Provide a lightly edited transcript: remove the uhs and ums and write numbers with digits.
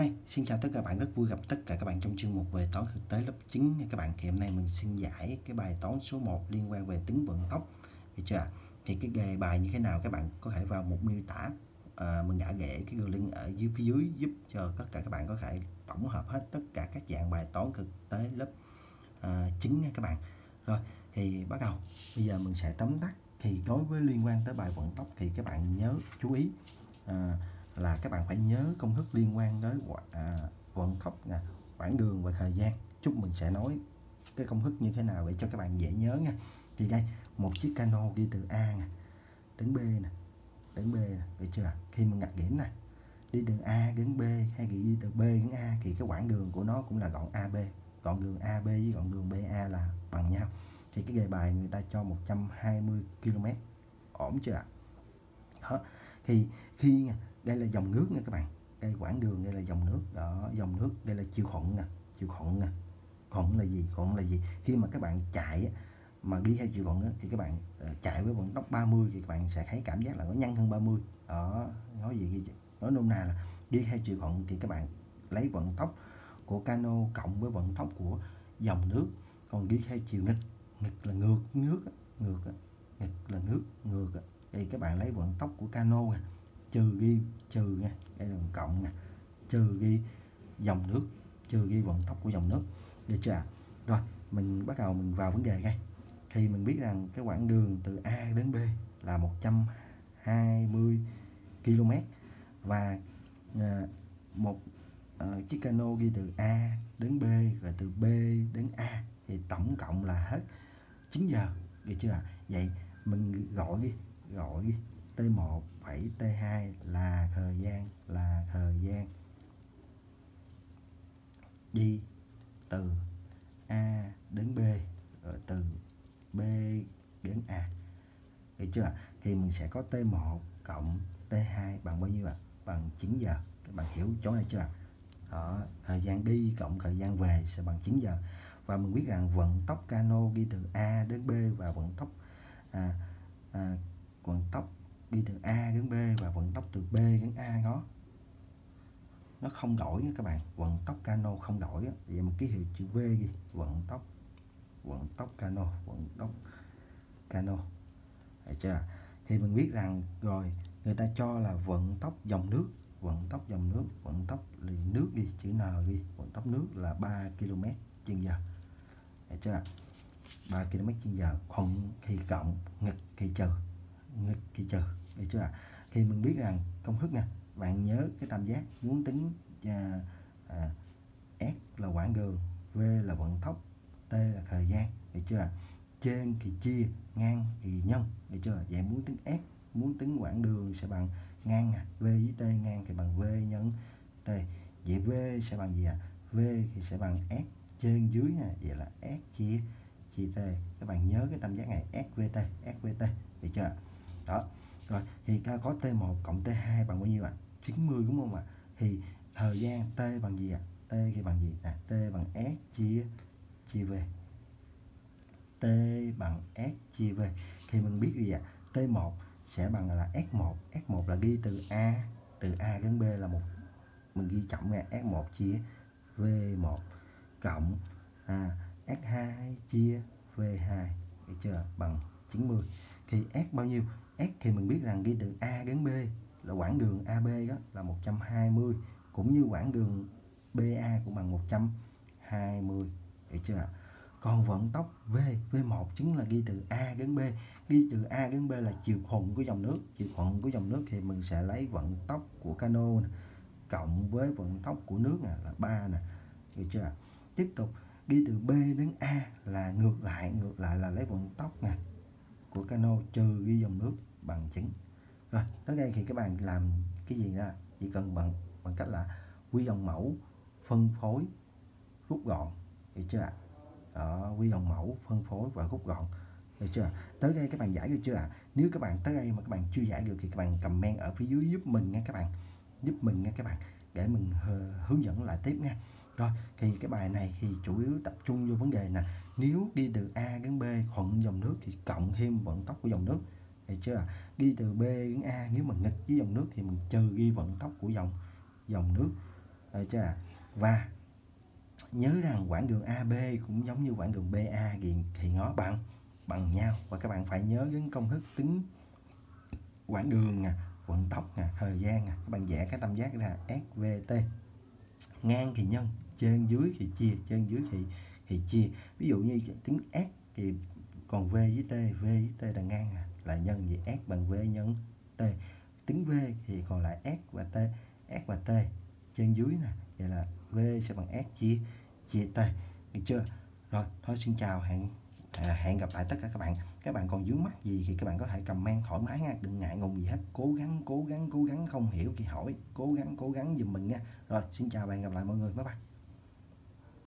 Hi, xin chào tất cả các bạn, rất vui gặp tất cả các bạn trong chương mục về toán thực tế lớp 9 nha các bạn. Thì hôm nay mình xin giải cái bài toán số 1 liên quan về tính vận tốc. Được chưa? Thì cái đề bài như thế nào các bạn có thể vào mục miêu tả, mình đã để cái đường link ở dưới phía dưới giúp cho tất cả các bạn có thể tổng hợp hết tất cả các dạng bài toán thực tế lớp 9 nha các bạn. Rồi thì bắt đầu. Bây giờ mình sẽ tóm tắt. Thì đối với liên quan tới bài vận tốc thì các bạn nhớ chú ý là các bạn phải nhớ công thức liên quan tới vận tốc nè, quãng đường và thời gian. Chúc mình sẽ nói cái công thức như thế nào để cho các bạn dễ nhớ nha. Thì đây, một chiếc cano đi từ A nè đến B nè, được chưa? Khi mình ngặt điểm nè, đi từ A đến B hay đi từ B đến A thì cái quãng đường của nó cũng là gọn AB, gọn đường AB với gọn đường BA là bằng nhau. Thì cái đề bài người ta cho 120 km. Ổn chưa ạ? Đó. Thì khi đây là dòng nước nha các bạn, đây quãng đường đây là dòng nước đó, dòng nước đây là chiều thuận nè, thuận là gì? Khi mà các bạn chạy mà đi theo chiều thuận thì các bạn chạy với vận tốc 30 thì các bạn sẽ thấy cảm giác là nó nhanh hơn 30 đó. Nói gì nói nôm na là đi theo chiều thuận thì các bạn lấy vận tốc của cano cộng với vận tốc của dòng nước. Còn đi theo chiều nghịch, nghịch là ngược nước, nghịch là nước ngược thì các bạn lấy vận tốc của cano nè, trừ nha, đây là cộng nè, trừ ghi dòng nước, trừ ghi vận tốc của dòng nước. Được chưa? Rồi mình bắt đầu mình vào vấn đề ngay. Thì mình biết rằng cái quãng đường từ A đến B là 120 km và một chiếc cano đi từ A đến B và từ B đến A thì tổng cộng là hết 9 giờ. Được chưa? Vậy mình gọi đi, T1 phẩy T2 là thời gian, đi từ A đến B rồi từ B đến A. Được chưa? Thì mình sẽ có T1 cộng T2 bằng bao nhiêu ạ? Bằng 9 giờ. Các bạn hiểu chỗ này chưa ạ? Đó, thời gian đi cộng thời gian về sẽ bằng 9 giờ. Và mình biết rằng vận tốc cano đi từ A đến B và vận tốc đi từ A đến B và vận tốc từ B đến A nó không đổi nha các bạn, vận tốc cano không đổi đó. Vậy một ký hiệu chữ V đi, vận tốc cano. Được chưa? Thì mình biết rằng rồi người ta cho là vận tốc dòng nước, vận tốc nước đi, chữ N đi, vận tốc nước là 3 km/h. Được chưa? 3 km/h. Thuận thì cộng, nghịch thì trừ, Được chưa ạ? Thì mình biết rằng công thức nè, bạn nhớ cái tam giác muốn tính S là quãng đường, V là vận tốc, T là thời gian. Được chưa ạ? Trên thì chia, ngang thì nhân. Được chưa? Vậy muốn tính S, muốn tính quãng đường sẽ bằng ngang nè, V với T ngang thì bằng V nhân T. Vậy V sẽ bằng gì ạ? V thì sẽ bằng S trên dưới nè, vậy là S chia T. Các bạn nhớ cái tam giác này, SVT, Được chưa? Đó. Rồi thì ta có T1 cộng T2 bằng bao nhiêu ạ? 90 đúng không ạ? Thì thời gian T bằng gì ạ? T thì bằng gì? T bằng S chia V. T bằng S chia V. Thì mình biết gì ạ? T1 sẽ bằng là S1. S1 là ghi từ A, đến B là một, mình ghi chậm nè, S1 chia V1 cộng S2 chia V2. Được chưa? Bằng 90. Thì S bao nhiêu? S thì mình biết rằng đi từ A đến B là quãng đường AB đó là 120, cũng như quãng đường BA cũng bằng 120. Được chưa ạ? Còn vận tốc V, V1 chính là đi từ A đến B. Đi từ A đến B là chiều thuận của dòng nước. Chiều thuận của dòng nước thì mình sẽ lấy vận tốc của cano nè, cộng với vận tốc của nước nè, là 3 nè. Được chưa ạ? Tiếp tục đi từ B đến A là ngược lại, là lấy vận tốc nè của cano trừ ghi dòng nước bằng 9. Rồi tới đây thì các bạn làm cái gì ra? Chỉ cần bằng cách là quy dòng mẫu, phân phối, rút gọn. Được chưa ạ? Đó, quy dòng mẫu, phân phối và rút gọn. Được chưa? Tới đây các bạn giải được chưa ạ? Nếu các bạn tới đây mà các bạn chưa giải được thì các bạn comment ở phía dưới giúp mình nha các bạn, để mình hướng dẫn lại tiếp nha. Rồi thì cái bài này thì chủ yếu tập trung vô vấn đề nè, nếu đi từ A đến B thuận dòng nước thì cộng thêm vận tốc của dòng nước. Được chưa? Đi từ B đến A nếu mình nghịch với dòng nước thì mình trừ ghi vận tốc của dòng nước Và nhớ rằng quãng đường AB cũng giống như quãng đường BA thì nó bằng nhau, và các bạn phải nhớ đến công thức tính quãng đường nè, vận tốc nè, thời gian nè. Các bạn vẽ cái tam giác ra SVT, ngang thì nhân, trên dưới thì chia, trên dưới thì chia. Ví dụ như tính S thì còn V với T, V với T là ngang nè, là nhân, vậy S bằng V nhân T. Tính V thì còn lại S và T, S và T trên dưới nè, vậy là V sẽ bằng S chia T, được chưa? Rồi, thôi xin chào, hẹn gặp lại tất cả các bạn. Các bạn còn vướng mắc gì thì các bạn có thể comment thoải mái nha, đừng ngại ngùng gì hết. Cố gắng, không hiểu thì hỏi, cố gắng giùm mình nha. Rồi, xin chào và hẹn gặp lại mọi người. Bye bye.